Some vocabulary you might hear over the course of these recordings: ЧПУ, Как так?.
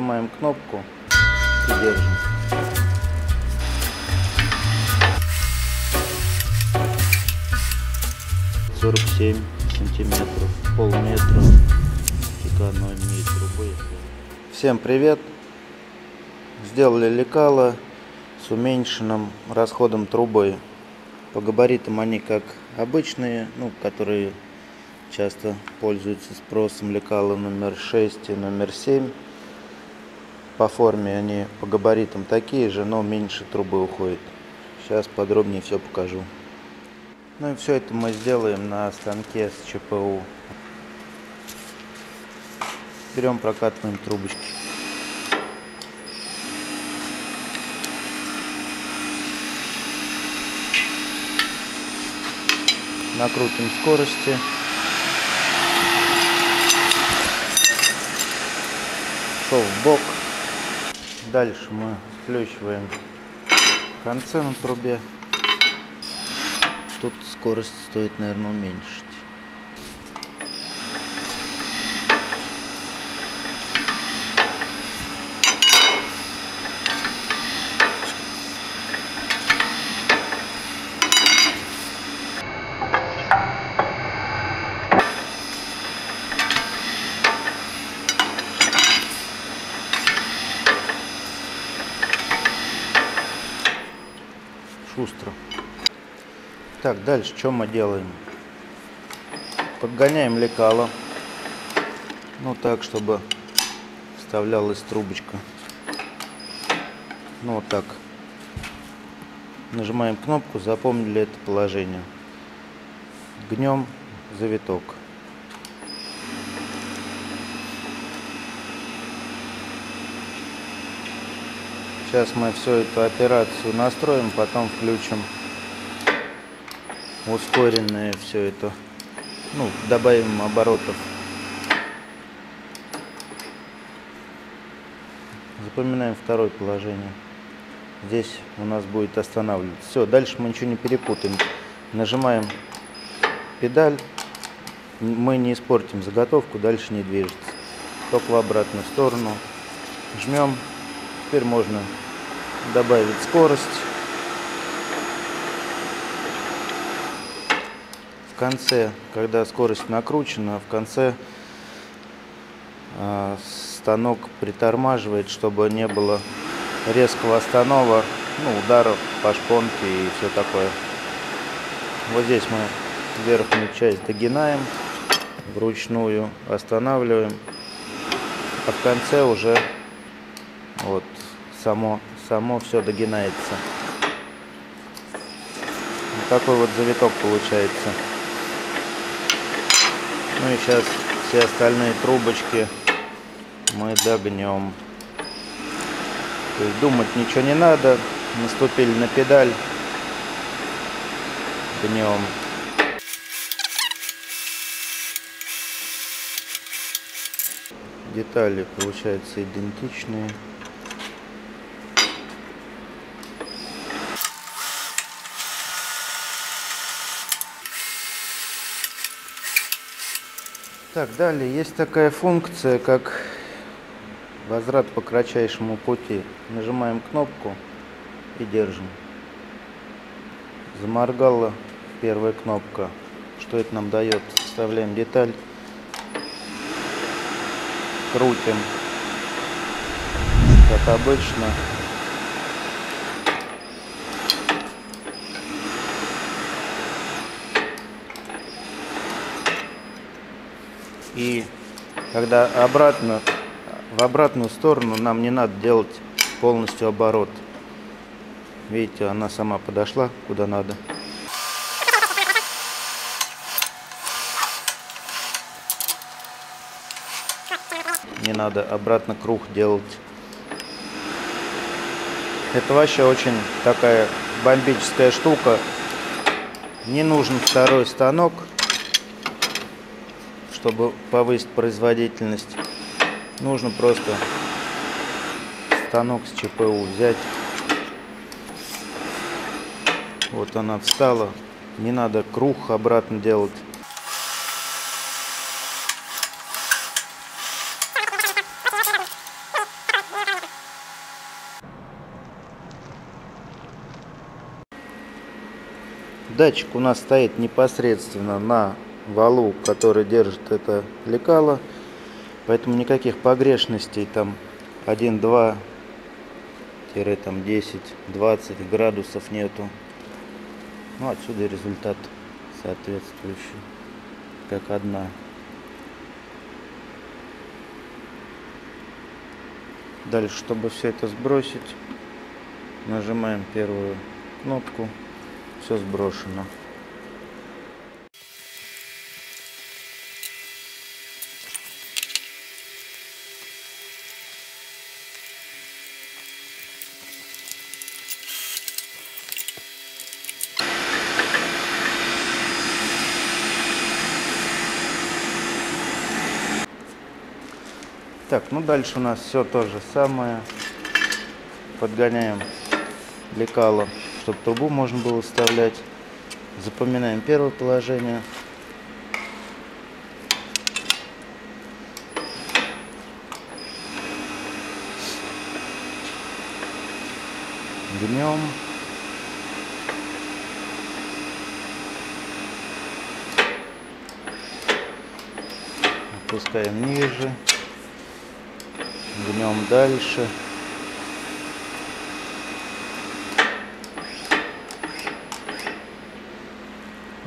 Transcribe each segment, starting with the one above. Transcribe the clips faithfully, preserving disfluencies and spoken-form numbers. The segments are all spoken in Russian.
нажимаем кнопку и держим. сорок семь сантиметров, полметра, экономии трубы. Всем привет! Сделали лекала с уменьшенным расходом трубы. По габаритам они как обычные, ну, которые часто пользуются спросом, лекала номер шесть и номер семь. По форме они по габаритам такие же, но меньше трубы уходит. Сейчас подробнее все покажу. Ну и все это мы сделаем на станке с ЧПУ. Берем, прокатываем трубочки. Накрутим скорости. Шов в бок. Дальше мы сплющиваем концы на трубе. Тут скорость стоит, наверное, уменьшить. Шустро. Так, дальше что мы делаем? Подгоняем лекало, ну так, чтобы вставлялась трубочка. Ну вот так. Нажимаем кнопку, запомнили это положение. Гнем завиток. Сейчас мы всю эту операцию настроим, потом включим ускоренное все это. Ну, добавим оборотов. Запоминаем второе положение. Здесь у нас будет останавливаться. Все, дальше мы ничего не перепутаем. Нажимаем педаль. Мы не испортим заготовку, дальше не движется. Только в обратную сторону. Жмем. Теперь можно добавить скорость. В конце, когда скорость накручена, в конце э, станок притормаживает, чтобы не было резкого останова, ну, ударов по шпонке и все такое. Вот здесь мы верхнюю часть догинаем, вручную останавливаем, а в конце уже вот само само все догинается. Вот такой вот завиток получается. Ну и сейчас все остальные трубочки мы догнем. То есть думать ничего не надо. Наступили на педаль. Гнем. Детали получаются идентичные. Так, далее есть такая функция, как возврат по кратчайшему пути. Нажимаем кнопку и держим. Заморгала первая кнопка. Что это нам дает? Вставляем деталь. Крутим, как обычно. И когда обратно, в обратную сторону, нам не надо делать полностью оборот. Видите, она сама подошла куда надо. Не надо обратно круг делать. Это вообще очень такая бомбическая штука. Не нужен второй станок, чтобы повысить производительность. Нужно просто станок с ЧПУ взять. Вот она встала. Не надо круг обратно делать. Датчик у нас стоит непосредственно на валу, который держит это лекало, поэтому никаких погрешностей там один, два, десять, двадцать градусов нету. Ну, отсюда и результат соответствующий, как одна. Дальше, чтобы все это сбросить, нажимаем первую кнопку, все сброшено. Так, ну дальше у нас все то же самое. Подгоняем лекало, чтобы трубу можно было вставлять. Запоминаем первое положение. Гнем. Опускаем ниже. Гнем дальше.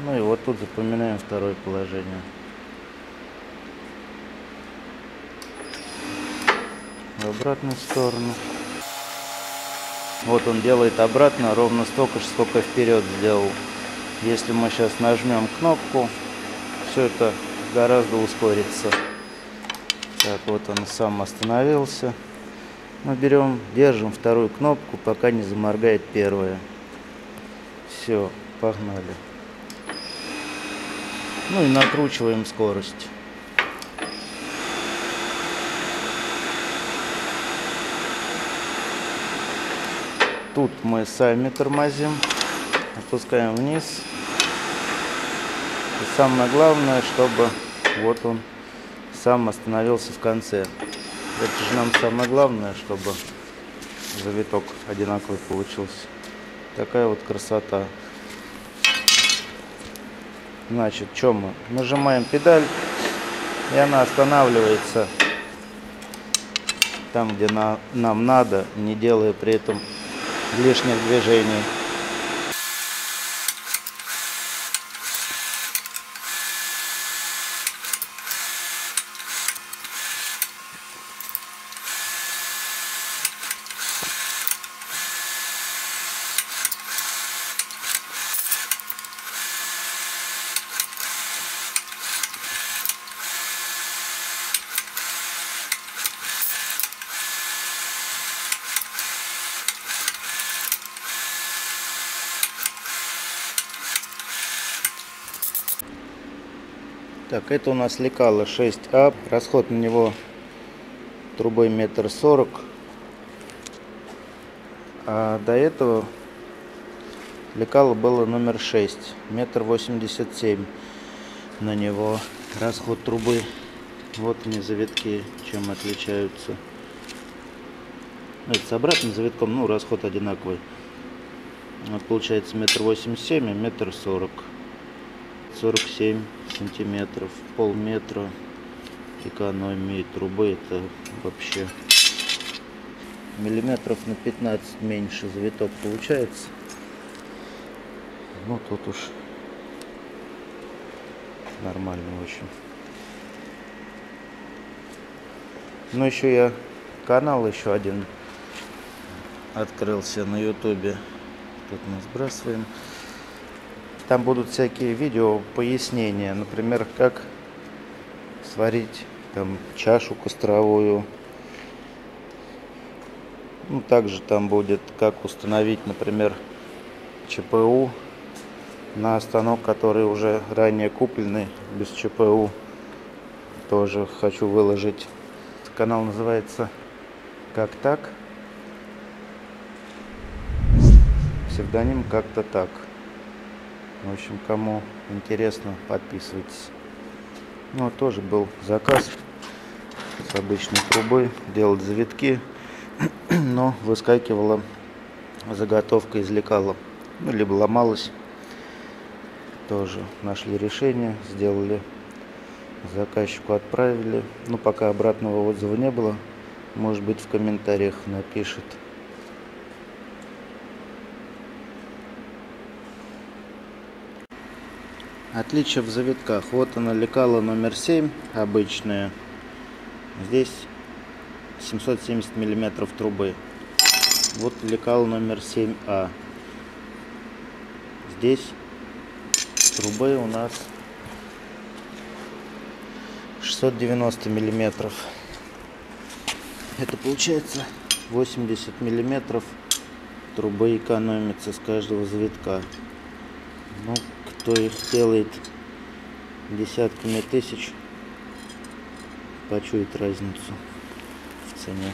Ну и вот тут запоминаем второе положение. В обратную сторону. Вот он делает обратно ровно столько же, сколько вперед сделал. Если мы сейчас нажмем кнопку, все это гораздо ускорится. Так, вот он сам остановился. Мы берем, держим вторую кнопку, пока не заморгает первая. Все, погнали. Ну и накручиваем скорость. Тут мы сами тормозим. Опускаем вниз. И самое главное, чтобы вот он сам остановился в конце. Это же нам самое главное, чтобы завиток одинаковый получился. Такая вот красота. Значит, что мы? Нажимаем педаль, и она останавливается там, где на, нам надо, не делая при этом лишних движений. Так, это у нас лекало шесть А, расход на него трубой метр сорок, а до этого лекало было номер шесть, метр восемьдесят семь на него расход трубы. Вот они завитки, чем отличаются. Это с обратным завитком, ну расход одинаковый. Вот получается метр восемьдесят семь и метр сорок. сорок семь сантиметров, полметра экономии трубы, это вообще миллиметров на пятнадцать меньше завиток получается. Ну тут уж нормально очень. Ну еще я канал еще один открылся на ютубе, тут мы сбрасываем. Там будут всякие видео пояснения, например, как сварить там чашу костровую. Ну, также там будет, как установить, например, ЧПУ на станок, который уже ранее купленный, без ЧПУ. Тоже хочу выложить. Канал называется «Как так?». Псевдоним «Как-то так». В общем, кому интересно, подписывайтесь. Ну, тоже был заказ с обычной трубы, делать завитки, но выскакивала заготовка из лекала, ну, либо ломалась. тоже нашли решение, сделали, заказчику отправили. Ну, пока обратного отзыва не было, может быть, в комментариях напишет. Отличие в завитках. Вот она, лекала номер семь, обычная. Здесь семьсот семьдесят миллиметров трубы. Вот лекала номер семь А. Здесь трубы у нас шестьсот девяносто миллиметров. Это получается восемьдесят миллиметров трубы экономится с каждого завитка. Ну, кто их делает десятками тысяч, почует разницу в цене.